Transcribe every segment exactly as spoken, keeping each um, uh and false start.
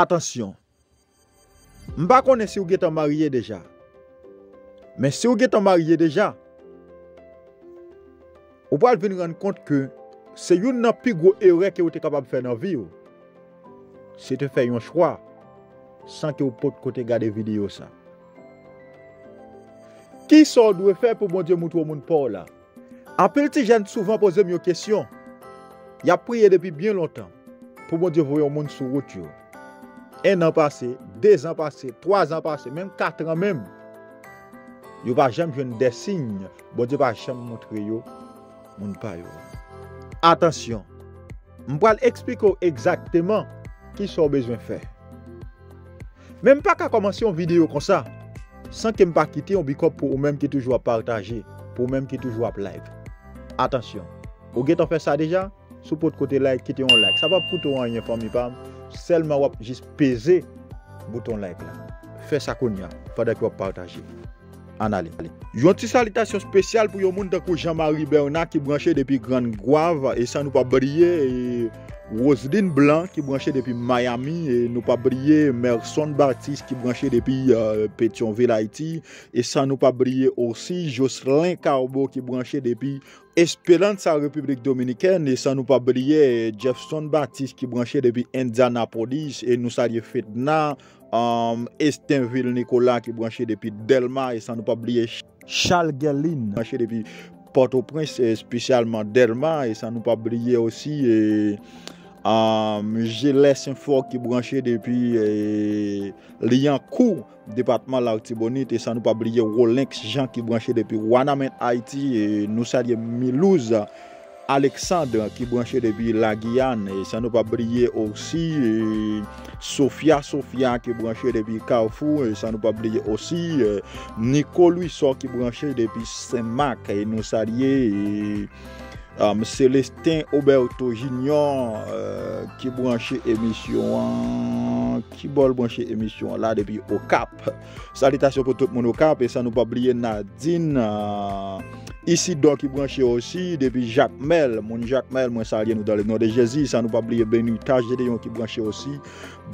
attention. Je ne sais pas si vous êtes marié déjà. Mais si vous êtes marié déjà, vous pouvez vous rendre compte que c'est une des plus grosses erreurs que vous êtes capable de faire dans la vie. C'est de faire un choix sans que vous puissiez regarder la vidéo. Qui ça doit faire pour bon Dieu montrer au monde pour là? En petit jeune souvent poser une question. Il a prié depuis bien longtemps pour bon Dieu voir au monde sur route. Un an passé, deux ans passé, trois ans passé, même quatre ans même. Il va jamais jeune des signes. Bon Dieu va jamais montrer yo monde pas yo. Attention. Je vais expliquer exactement qui ça besoin faire. Même pas qu'à commencer une vidéo comme ça. Sans que je ne quitte un bicop pour vous-même qui toujours à partager, pour vous-même qui toujours à live. Attention, vous avez fait ça déjà, si vous côté like, quittez un like. Ça va pour tout rien, famille pam. Seulement, vous juste peser le bouton like là. Faites ça qu'on y a, pendant que vous partagez. En allez. Une petite salutation spéciale pour les gens comme Jean-Marie Bernard qui branché depuis Grande Guave et ça nous pas briller. Et... Roseline Blanc qui branchait depuis Miami et nous pas briller Merson Baptiste qui branchait depuis euh, Pétionville Haïti et ça nous pas briller aussi Jocelyn Carbo qui branchait depuis Espérance à République Dominicaine et ça nous pas briller Jefferson Baptiste qui branchait depuis Indianapolis et nous saluer Fedna um, Estinville Nicolas qui branchait depuis Delma et ça nous pas briller Charles Guerline branché depuis Port-au-Prince spécialement Delma et ça nous pas briller aussi et Um, j'ai laissé un fort qui branché depuis eh, Liancourt, département Laurentibonite, et ça nous pas oublier Rolex Jean qui branché depuis Wanamen Haïti, et nous saluons Milouz Alexandre qui branché depuis la Guyane, et ça nous pas oublier aussi et Sophia Sophia qui branché depuis Carrefour, et ça nous pas oublier aussi et Nico Luisor qui branché depuis Saint-Marc, et nous saluons et... Um, Célestin Oberto Junior euh, qui branché émission qui bol branché émission là depuis au Cap. Salutations pour tout le monde au Cap et ça nous pas oublier Nadine euh, ici donc qui branché aussi depuis Jacques Mel, mon Jacques Mel, moi saluer nous dans le nom de Jésus, ça nous pas oublier Benita Gédéon qui branché aussi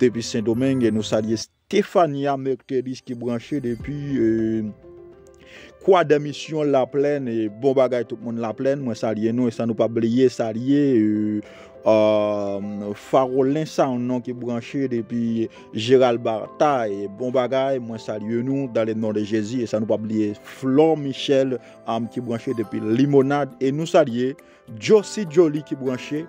depuis Saint-Domingue et nous saluer Stéphania Mercredis qui branché depuis euh, quoi d'émission la plaine et bon bagage tout le monde la plaine moi saluer nous et ça nous pas oublier saluer euh, euh, Farolin ça un nom qui branché depuis Gérald Barta et bon bagage moi saluer nous dans le nom de Jésus et ça nous pas oublier Flor Michel um, qui branché depuis Limonade et nous saluer Josie Jolie qui branché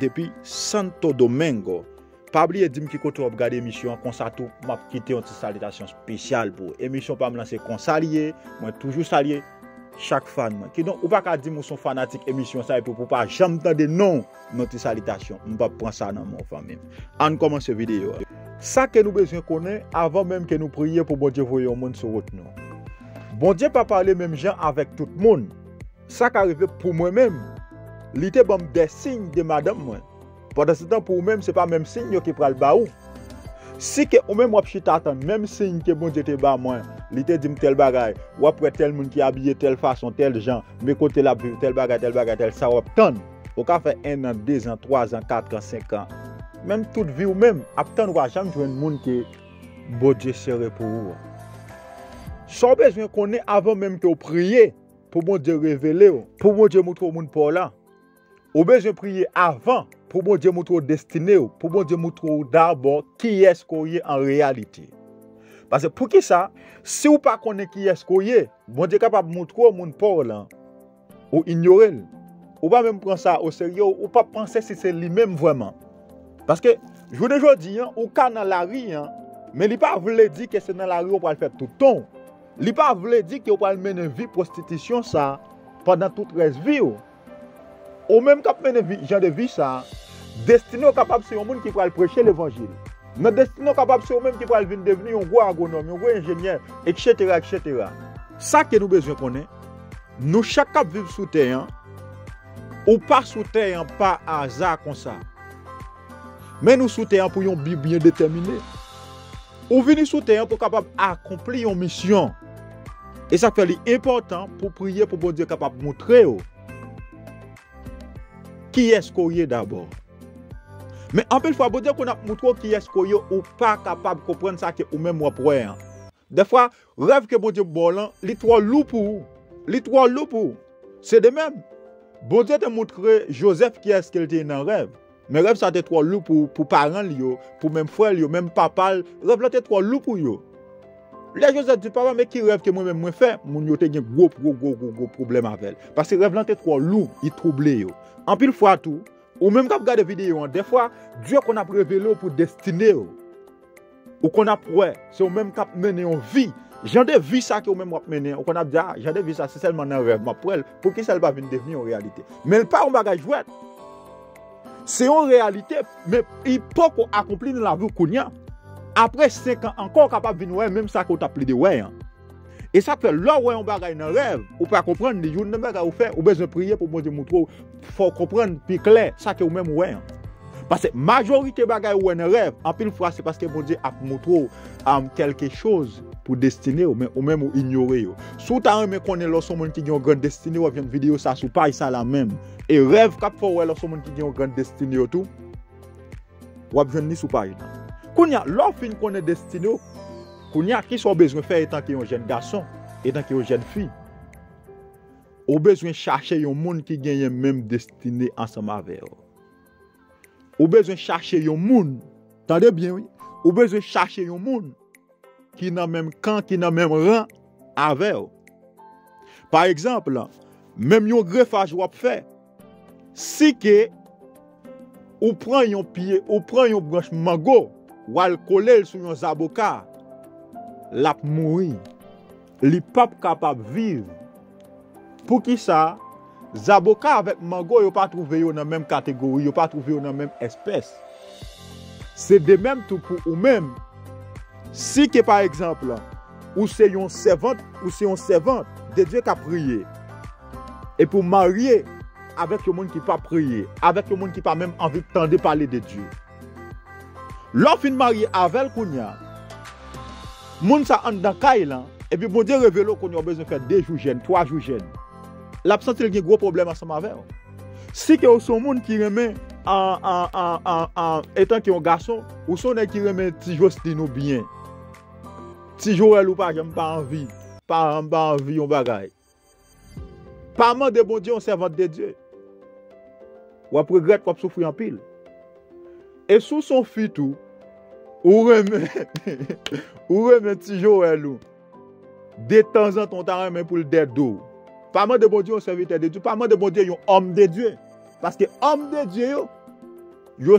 depuis Santo Domingo. Pas oublier de dire que vous regardez l'émission, comme ça, tout, je vais quitter une salutation spéciale pour l'émission, pas me lancer comme saluer, moi toujours saluer chaque fan. Qui donc, ou pas dire que vous êtes fanatique émission, ça, et pour ne pas jamais entendre non, notre salutation. Je ne vais pas prendre ça dans mon famille. On commence cette vidéo. Ça que nous besoin connaître avant même que nous prions pour bon Dieu voyer au monde sur route nous. Bon Dieu pas parler même gens avec tout le monde. Ça qui arrive pour moi-même, l'été bon des signes de madame moi. Pendant ce temps, pour vous-même, ce n'est pas le même signe qui prend le bas. Si vous-même, vous avez le même signe que bon Dieu te bat moins, il te dit tel bagage, ou après tel monde qui est habillé telle façon, tel genre, mais côté la vie, tel bagage, tel bagage, tel ça, vous obtenez. Vous avez fait un an, deux ans, trois ans, quatre ans, cinq ans. Même toute vie, vous-même, vous n'avez jamais joué un monde qui bon Dieu serait pour vous. Sans besoin qu'on ait avant même que vous priez pour bon Dieu révéler, pour bon Dieu montrer au monde pour là. Vous avez besoin de prier avant. Pour bon Dieu montrer destiné, pour bon Dieu montrer d'abord qui est-ce qu'on est en réalité. Parce que pour qui ça, si vous ne connaissez pas qui est-ce qu'on est, bon Dieu est capable de montrer au monde pour là, ou ignorer, ou pas même prendre ça au sérieux, ou pas penser si c'est lui-même vraiment. Parce que, je vous dis aujourd'hui, ou quand dans la rue, mais il ne veut pas dire que c'est dans la rue qu'on va le faire tout le temps. Il ne veut pas dire qu'on va mener une vie de prostitution ça, pendant toute la vie. Ou même quand on a un genre de vie, ça, destiné au capable c'est un monde qui va prêcher l'évangile. Notre destiné au capable c'est un monde qui va devenir un gros agronome, un gros ingénieur, et cetera et cetera. Ça que nous avons besoin de connaître, nous chaque cap vivre sous terre, ou pas sous terre, pas hasard comme ça. Mais nous sous terre pour une Bible bien déterminée. Ou venir sous terre pour capable accomplir une mission. Et ça fait l'important pour prier pour bon Dieu capable montrer. Qui est-ce qu'on est d'abord? Mais en plus, il faut dire qu'on a montré qui est-ce qu'on n'est pas capable de comprendre ça que ou même moi pour rien. Des fois, rêve que Bondye bon, les trois loups pour les trois loups pour c'est de même. Bondye t'a montré Joseph qui est-ce qu'il était dans le rêve. Mais rêve ça était trois loups pour pour parents lio, pour même frère lio, même papa, rêve là était trois loups pour yo. Les Joseph dit papa mais qui rêve que moi même moi fait, mon yo t'ai un gros gros gros gros problème avec. Parce que rêve là était trois loups, il troublé yo. En pile fois tout ou même quand vous regardez vidéo, des fois, Dieu qu'on a révélé pour destiné, ou qu'on a prouvé, c'est au même cap mener en vie. J'en ai vu ça que au même cap mener, ou qu'on a dit, ah, j'en ai vu ça, c'est seulement un rêve, pour elle, pour qui ça va devenir en réalité. Mais pas un bagage jouet. C'est en réalité, mais il faut qu'on accomplisse dans la vie qu'on a. Après cinq ans, encore capable de venir, même ça qu'on t'a pris de ouais. Et ça fait là où on bagaille dans rêve, ou pas comprendre les jours de bagaille ou faire, ou besoin de prier pour Bondye montrer, faut comprendre plus clair ça que ou même ouais. Parce que majorité bagaille ou dans rêve, en pile fois c'est parce que Bondye a montré quelque chose pour destiné ou même ou même ignorer. Sous ta mais connaît lorsque monde qui a une grande destinée ou vient une vidéo ça sous pas ça la même. Et rêve cap faut lorsque monde qui a une grande destinée tout. Ou vient ni sous pas. Kounya l'offre qu'on est destiné. Kounya, qui sont besoin de faire étant qu'il y a un jeune garçon, étant qu'il y a une jeune fille? Ou besoin de chercher un monde qui gagne la même destinée ensemble avec eux. Ou besoin de chercher un monde, attendez bien, oui. Ou besoin de chercher un monde qui n'a même camp, qui n'a même rang avec eux. Par exemple, même un greffage ou faire, si que ou prend un pied, ou prend un branche mango, ou al coller sur un zaboka. La mourir, les papes capables de vivre. Pour qui ça? Les avocats avec mango, ils ne sont pas trouvés dans la même catégorie, ils ne sont pas trouvés dans la même espèce. C'est de même tout pour eux-mêmes. Si, que, par exemple, ou c'est une servante, ou c'est une servante de Dieu qui a prié, et pour marier avec le monde qui n'a pas prié, avec le monde qui n'a pas même envie de tendre parler de Dieu. L'offre de marier avec Kounia, moun sa en dans Kaïlan, et puis Bondye révèle qu'on a besoin de faire deux jours jeunes, trois jours jeunes. L'absence, il y a un gros problème ensemble avec eux. Si vous sont des gens qui remet en, en, en, en, en étant un garçon, ou sont des gens qui remet si Jostine ou bien, si Joël ou pas, j'aime pas envie, pas envie, on bagaille. Parlement de Bondye, on servante de Dieu. Ou après regrette, ou souffrir en pile. Et sous son fils tout, ou remet, ou remet petit Joël ou. De temps en temps, on t'a remet pour le dédou. Pas mal de Bondye, on serviteur de Dieu. Pas mal de Bondye, ils sont hommes de Dieu. Parce que hommes de Dieu, ils ont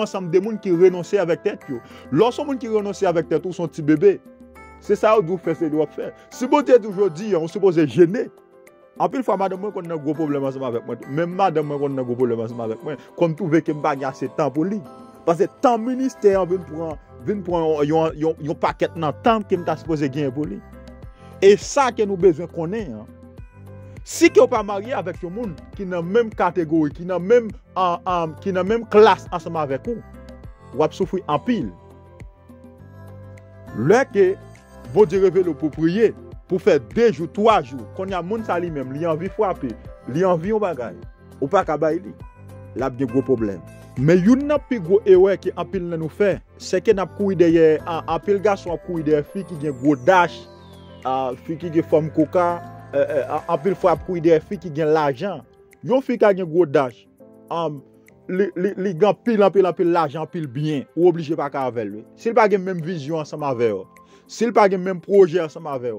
ensemble des gens qui renoncent avec tête. Lorsqu'on gens qui renoncent avec tête, ils sont petits bébés. C'est ça que vous faites, c'est doit faire. Si Bondye aujourd'hui, on suppose gêner. En plus, madame, moi, on a un gros problème ensemble avec moi. Même madame, moi, on a un gros problème ensemble avec moi. Comme tout veut que je bagarre assez de temps pour lui. Parce que tant ministère vient prendre un paquet dans le temps qui est supposé gagner pour lui. Et ça que nous besoin connaître. Hein. Si vous n'êtes pas marié avec un monde qui est dans la même catégorie, qui est dans la même classe ensemble avec vous, vous allez souffrir en pile. Lorsque vous devez le prier pour faire deux jours, trois jours, quand il y a un monde qui est même, il a envie de frapper, il a envie de bagaille, ou pas de bagaille, il y a un gros problème. Mais il y a plus gros erreur qui en pile nous fait, c'est que nous avons des filles garçons qui ont gros dash, filles qui ont forme coca, en pile fois des filles qui ont l'argent. Une fille qui a gros dash, les gars pile en pile en pile l'argent pile bien, ou obligé pas avec lui. S'il pas la même vision ensemble avec eux, s'il pas le même projet ensemble avec eux,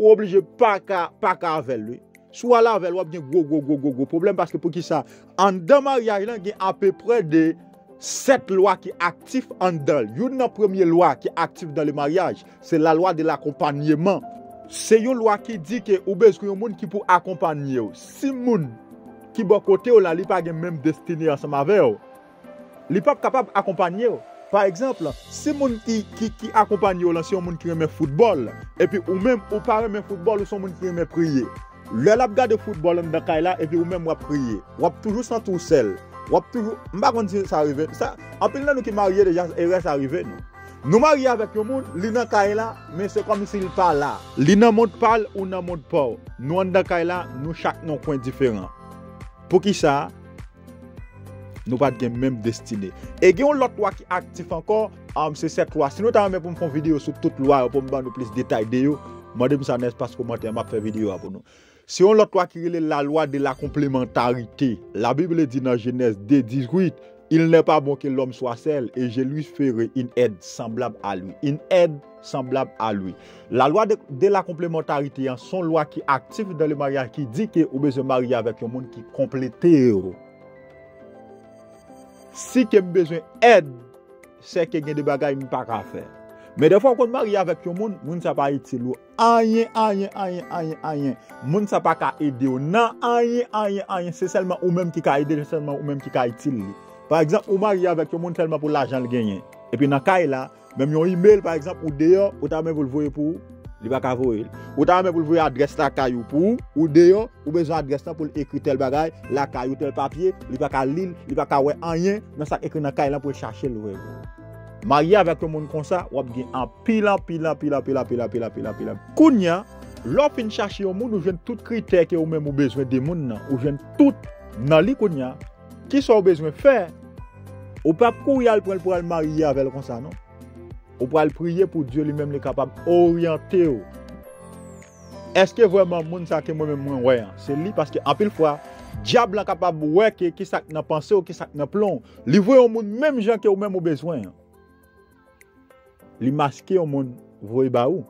ou obligé pas pas avec lui. Soit là, il y a un gros, gros, gros, gros, gros problème parce que pour qui ça? En deux mariages, il y a à peu près de sept lois qui sont actives en deux. Une première loi qui est active dans le mariage, c'est la loi de l'accompagnement. C'est une loi qui dit que vous avez besoin de monde qui peut accompagner. Si monde qui est de côté, il n'y a pas de même destinée ensemble avec vous. Il n'est pas capable d'accompagner. Par exemple, si moun qui qui qui accompagne vous, c'est un monde qui aime le football, et puis ou même ou pas aime le football, ou c'est un monde qui aime prier. Le lap gade football dans Kaila et puis ou même wap prier. Wap toujours sans tout seul. Wap toujours. M'ba kon di ça arrive. Ça, en pile là nous qui mariés déjà et reste arrivé nous. Nous mariés avec le monde, li dans Kaila, mais c'est comme s'il pas là. Li nan monde parle ou nan monde pas. Nous dans Kaila, nous chaque nos coin différent. Pour qui ça? nous pas de même destinée. Et il y a une autre loi qui est active encore, c'est cette loi. Si nous avons même pour me faire une vidéo sur toute loi, pour me donner plus de détails, demandez-moi ça dans l'espace commentaire, je vais faire une vidéo pour nous. Si on l'autre loi qui est la loi de la complémentarité, la Bible dit dans Genèse deux dix-huit, il n'est pas bon que l'homme soit seul et je lui ferai une aide semblable à lui. Une aide semblable à lui. La loi de, de la complémentarité, hein, son loi qui est active dans le mariage, qui dit que vous besoin de marier avec un monde qui complète. Si vous avez besoin d'aide, c'est que vous avez des bagages qui ne peuvent pas faire. Mais des fois, quand on marie avec un monde, on ne peut pas aider. Aïe, aïe, aïe, aïe, aïe. On ne peut pas aider. Non, aïe, aïe, aïe. C'est seulement vous-même qui peut aider, c'est seulement vous-même qui peut aider. Par exemple, on marie avec un monde seulement pour l'argent le gagner. Et puis, dans le cas là, même un email, par exemple, ou dehors, ou t'as même vous le voyez pour, il va pas voyer. Ou t'as même vous le voyez adresse la caillou pour, ou dehors, ou besoin d'adresse pour écrire tel bagage, la caillou tel papier, il va pas lire, il va pas voir rien, dans ça écrit dans le cas là pour chercher le voyer. Marié avec le monde comme ça, on a un pile, pile, pile, pile, pile, pile, pile, pile. Kounya, l'offre de chercher au monde, où j'ai tout critère que vous même besoin des monde, où j'ai tout dans les kounya, qui sont besoin de faire, ou pas courir pour le marier avec comme ça, non? Ou pas le prier pour Dieu lui-même est capable d'orienter. Est-ce que vraiment le monde que moi-même moi ouais, c'est lui parce que en pile fois diable est capable de voir qui ça n'a pensé ou qui ça n'a plomb. Il voit au monde même gens qui ont même besoin. Il masque au monde voit baou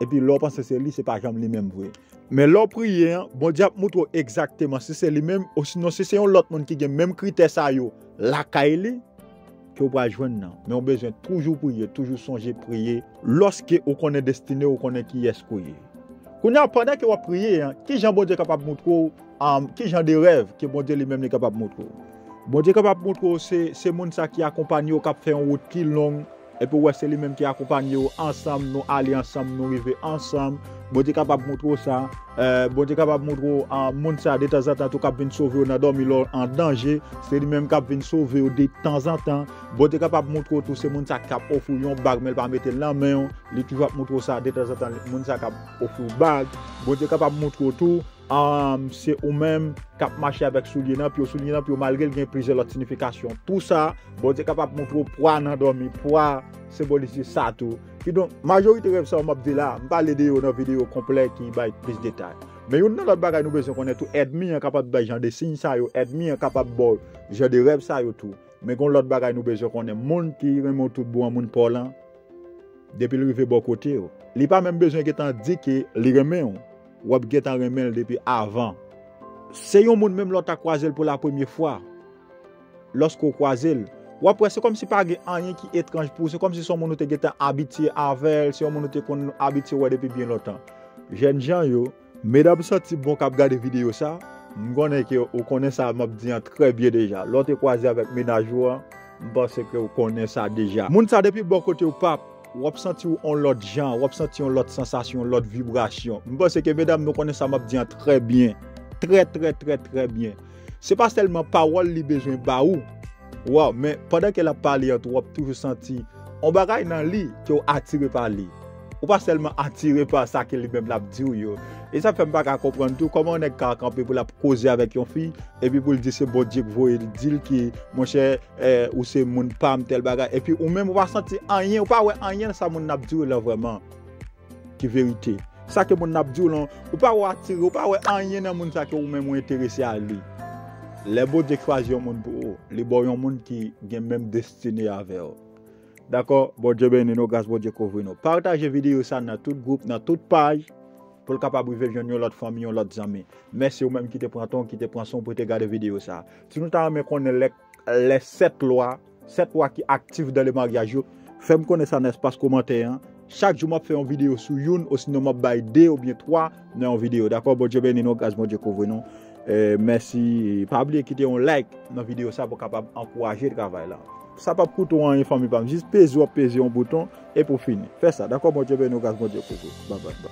et puis l'on pense que c'est lui, c'est pas jamais lui-même vrai. Mais l'on prie, bon diable montre exactement si c'est lui-même ou sinon si c'est un autre monde qui a même critère ça yo, la caille que vous pouvez joindre. Mais on a besoin de toujours prier, toujours songer, prier. Lorsque vous connaissez destiné, vous connaissez qui est prier. Pendant que vous priez, qui est bon Dieu capable de montrer, um, qui est des rêves que bon Dieu lui-même est capable de montrer. Bon Dieu capable de montrer, c'est ces gens qui accompagnent, qui fait une route qui est longue. Et puis ouais, c'est lui-même qui accompagne ensemble, nous aller ensemble, nous arriver ensemble. Bon Dieu capable de montrer ça. Euh, bon Dieu capable de montrer à monde ça de temps en temps, tout capable de sauver dans dormir en danger. C'est lui-même capable de sauver de temps en temps. Bon Dieu capable de montrer tout ce monde ça cap offrir un bag mais pas mettre la main. Il toujours montrer ça de temps en temps, monde ça cap offrir bag. Bon Dieu capable de montrer tout. Um, c'est ou même cap marcher avec souliers nan puis souliers nan puis malgré il y a plusieurs autres significations tout ça bon c'est capable montrer poids nan dormi poids symboliser ça tout qui donc majorité rêve ça on m'a dit là on parler de dans vidéo complète qui va plus de détails mais une autre bagaille nous besoin connaître tout ennemi capable de genre de signe ça yo ennemi capable bon genre de rêve ça yo tout mais qu'on l'autre bagaille nous besoin connaître monde qui remonte tout bon monde parlant depuis le rive bon côté il pas même besoin que t'en dit que les remet ou ap gen tan remèl depuis avant. C'est un monde même l'autre a croisé pour la première fois. Lorsqu'on croisé, ou après c'est comme si pas rien qui étrange pour, c'est comme si son monde était gen tan habitué avec, c'est un monde était qu'on habitué ouais depuis bien longtemps. Jeunes gens yo, mesdames sorti bon k'ap gade vidéo ça, m'gonne que ou connaît ça m'a dit très bien déjà. L'autre croisé avec ménageois, m'pense que ou connaît ça déjà. Monde ça depuis bon côté ou pape. Ou ap senti on l'autre genre, ou ap senti on l'autre sensation, l'autre vibration. Je pense que mesdames, nous connaissons ça, m'a dit très bien. Très, très, très, très bien. Ce n'est pas seulement parole qui a besoin de baou. Wow, mais pendant qu'elle a parlé, on a toujours senti on bagaille dans le lit qui est attiré par lui. Ou pas seulement attiré par ça qu'elle lui-même l'a dit. Et ça fait pas qu'à comprendre tout comment on est campé pour la causer avec une fille et puis pour le dire c'est bon Dieu que vous voyez dire que mon cher eh, ou c'est mon pam tel bagage et puis ou même on va sentir rien ou pas ouais rien ça mon n'a dit là vraiment qui vérité ça que mon n'a dit là ou pas ouais attiré ou pas ouais rien dans mon ça que ou même intéressé à lui les beaux Dieu choisir un monde pour les beaux un monde qui gagne même destiné avec eux. D'accord, bon Dieu béni nous, grâce bon Dieu couvre nous. Partagez vidéo ça dans tout groupe, dans toute page pour le capable de vivre l'autre famille, l'autre ami. Merci ou même qui te prend ton, qui te prend son pour te garder vidéo ça. Si nous t'avons connaît les sept lois, sept lois qui activent dans le mariage, fais-moi connaître ça dans l'espace commentaire. Chaque jour, je fais une vidéo sur une, ou sinon je fais deux ou bien trois dans une vidéo. D'accord, bon Dieu béni nous, grâce bon Dieu couvre nous. Merci, pas oublier quitter un like dans la vidéo ça pour capable encourager le travail là. Ça pas coûter rien famille pas juste peser peser un bouton et pour finir. Fais ça d'accord bon Dieu béni nous grâce bon Dieu pour vous. Bye bye.